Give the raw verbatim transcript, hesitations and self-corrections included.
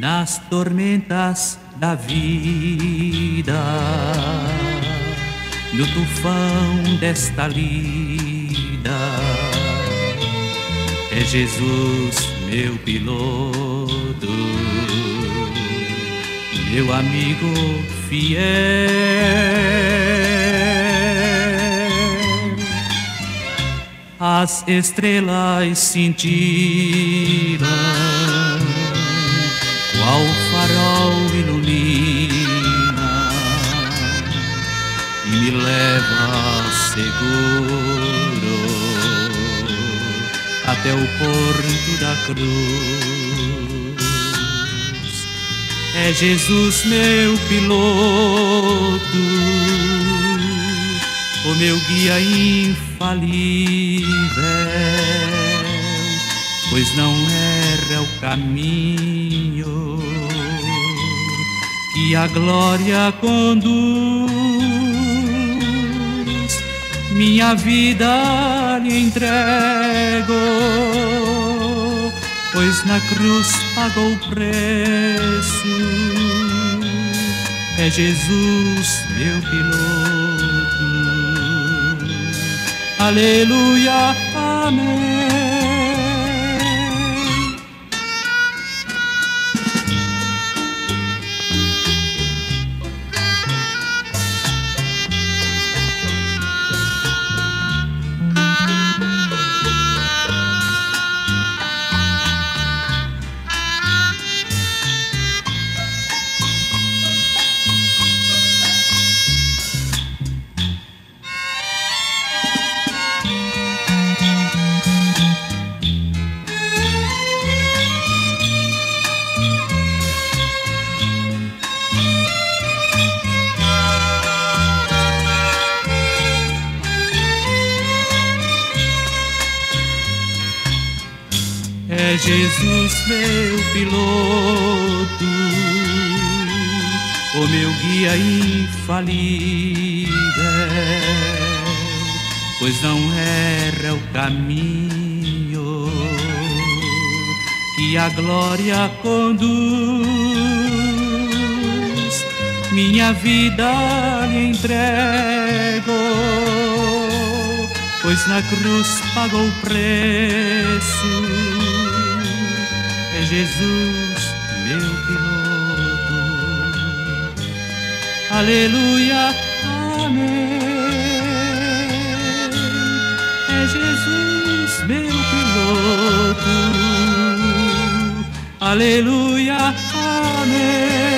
nas tormentas da vida, no tufão desta lida, é Jesus meu piloto, meu amigo fiel. As estrelas cintilam, qual farol ilumina e me leva seguro até o porto da cruz. É Jesus meu piloto, o meu guia infalível, pois não erra o caminho que a glória conduz. Minha vida lhe entrego, pois na cruz pagou o preço. É Jesus meu piloto. Aleluia, amém. É Jesus meu piloto, o meu guia infalível, pois não erra o caminho que a glória conduz. Minha vida lhe entrego, pois na cruz pagou o preço. É Jesus, meu piloto. Aleluia, amém. É Jesus, meu piloto. Aleluia, amém.